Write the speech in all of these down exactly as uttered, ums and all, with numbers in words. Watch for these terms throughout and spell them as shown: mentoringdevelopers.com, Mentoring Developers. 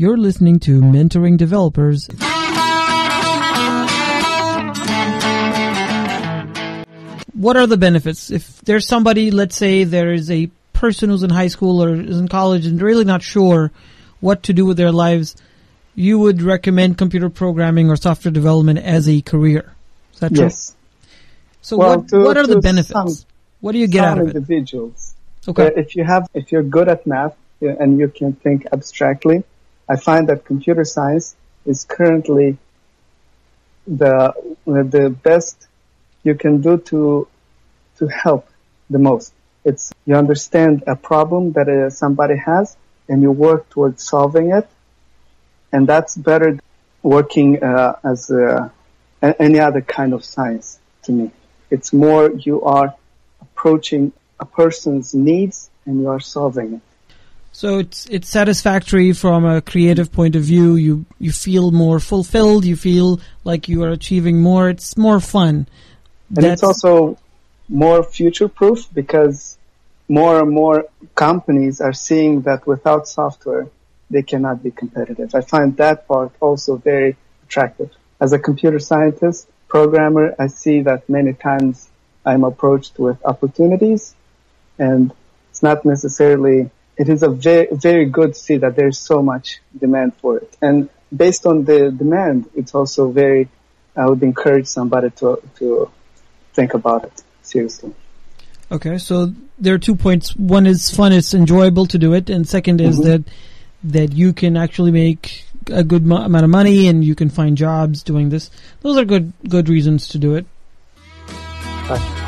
You're listening to Mentoring Developers. What are the benefits? If there's somebody, let's say there is a person who's in high school or is in college and really not sure what to do with their lives, you would recommend computer programming or software development as a career. Is that true? Yes. So well, what, to, what are the benefits? Some, what do you get out of it? Some individuals. Okay. Uh, if you have, if you're good at math yeah, and you can think abstractly, I find that computer science is currently the the best you can do to to help the most. It's you understand a problem that uh, somebody has and you work towards solving it, and that's better than working uh, as a, any other kind of science to me. It's more you are approaching a person's needs and you are solving it. So it's it's satisfactory from a creative point of view. You you feel more fulfilled. You feel like you are achieving more. It's more fun. And That's... it's also more future-proof because more and more companies are seeing that without software, they cannot be competitive. I find that part also very attractive. As a computer scientist, programmer, I see that many times I'm approached with opportunities, and it's not necessarily... It is a very, very good to see that there's so much demand for it. And based on the demand, it's also very, I would encourage somebody to to think about it seriously. Okay, so there are two points. One is fun, it's enjoyable to do it. And second is mm-hmm. that that you can actually make a good mo- amount of money and you can find jobs doing this. Those are good good reasons to do it. Bye.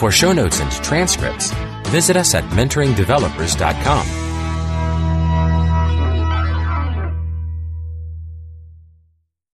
For show notes and transcripts, visit us at mentoring developers dot com.